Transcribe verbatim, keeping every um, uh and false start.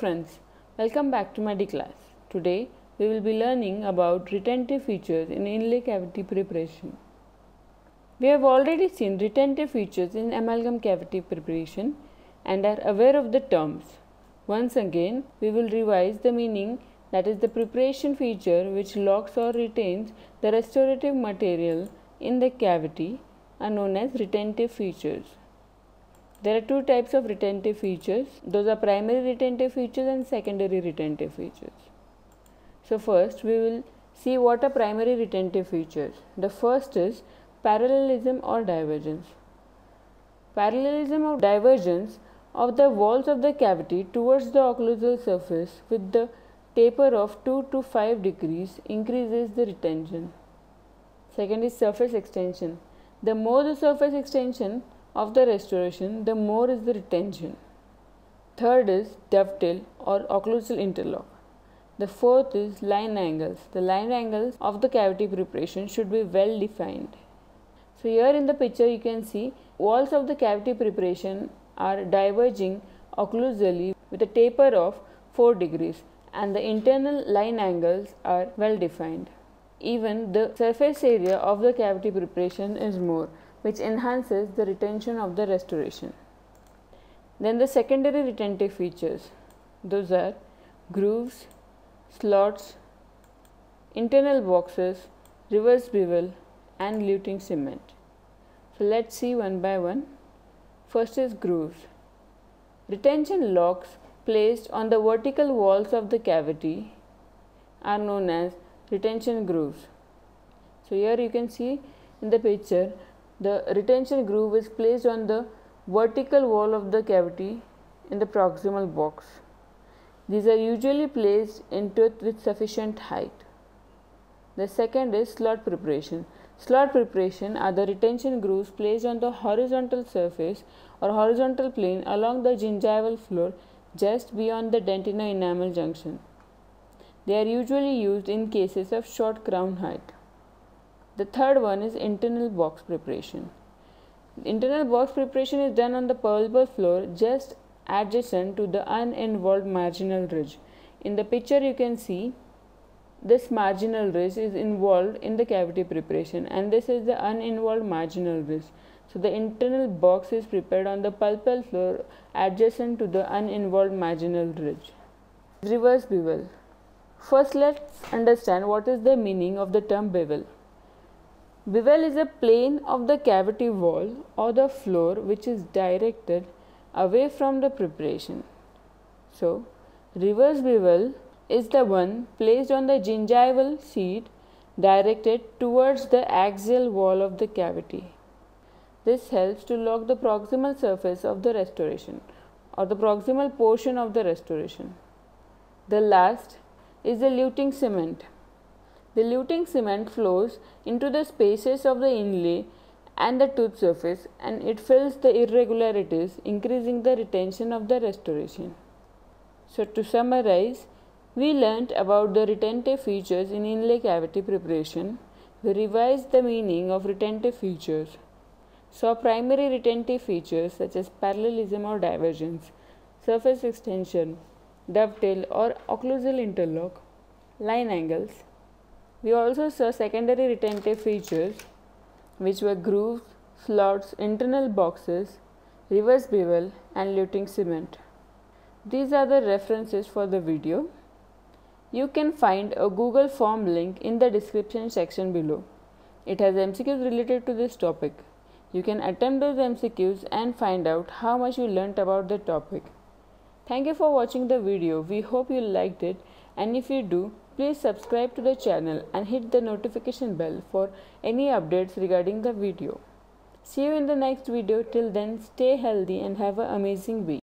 friends, welcome back to MediClass. Today we will be learning about retentive features in inlay cavity preparation. We have already seen retentive features in amalgam cavity preparation and are aware of the terms. Once again, we will revise the meaning, that is the preparation feature which locks or retains the restorative material in the cavity are known as retentive features. There are two types of retentive features. Those are primary retentive features and secondary retentive features. So first we will see what are primary retentive features. The first is parallelism or divergence. Parallelism or divergence of the walls of the cavity towards the occlusal surface with the taper of two to five degrees increases the retention. Second is surface extension. The more the surface extension of the restoration, the more is the retention. Third is dovetail or occlusal interlock. The fourth is line angles. The line angles of the cavity preparation should be well defined. So here in the picture you can see walls of the cavity preparation are diverging occlusally with a taper of four degrees and the internal line angles are well defined. Even the surface area of the cavity preparation is more, which enhances the retention of the restoration. Then the secondary retentive features. Those are grooves, slots, internal boxes, reverse bevel and luting cement. So let's see one by one. First is grooves. Retention locks placed on the vertical walls of the cavity are known as retention grooves. So here you can see in the picture the retention groove is placed on the vertical wall of the cavity in the proximal box. These are usually placed in tooth with sufficient height. The second is slot preparation. Slot preparation are the retention grooves placed on the horizontal surface or horizontal plane along the gingival floor just beyond the dentino-enamel junction. They are usually used in cases of short crown height. The third one is internal box preparation. The internal box preparation is done on the palpable floor just adjacent to the uninvolved marginal ridge. In the picture you can see this marginal ridge is involved in the cavity preparation and this is the uninvolved marginal ridge. So the internal box is prepared on the palpable floor adjacent to the uninvolved marginal ridge. Reverse bevel. First let's understand what is the meaning of the term bevel. Bevel is a plane of the cavity wall or the floor which is directed away from the preparation. So, reverse bevel is the one placed on the gingival seat directed towards the axial wall of the cavity. This helps to lock the proximal surface of the restoration or the proximal portion of the restoration. The last is the luting cement. The luting cement flows into the spaces of the inlay and the tooth surface and it fills the irregularities, increasing the retention of the restoration. So to summarize, we learnt about the retentive features in inlay cavity preparation. We revised the meaning of retentive features. Saw primary retentive features such as parallelism or divergence, surface extension, dovetail or occlusal interlock, line angles. We also saw secondary retentive features which were grooves, slots, internal boxes, reverse bevel and luting cement. These are the references for the video. You can find a Google form link in the description section below. It has M C Qs related to this topic. You can attempt those M C Qs and find out how much you learnt about the topic. Thank you for watching the video. We hope you liked it, and if you do, please subscribe to the channel and hit the notification bell for any updates regarding the video. See you in the next video. Till then, stay healthy and have an amazing week.